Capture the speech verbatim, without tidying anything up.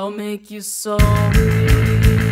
I'll make you sorry.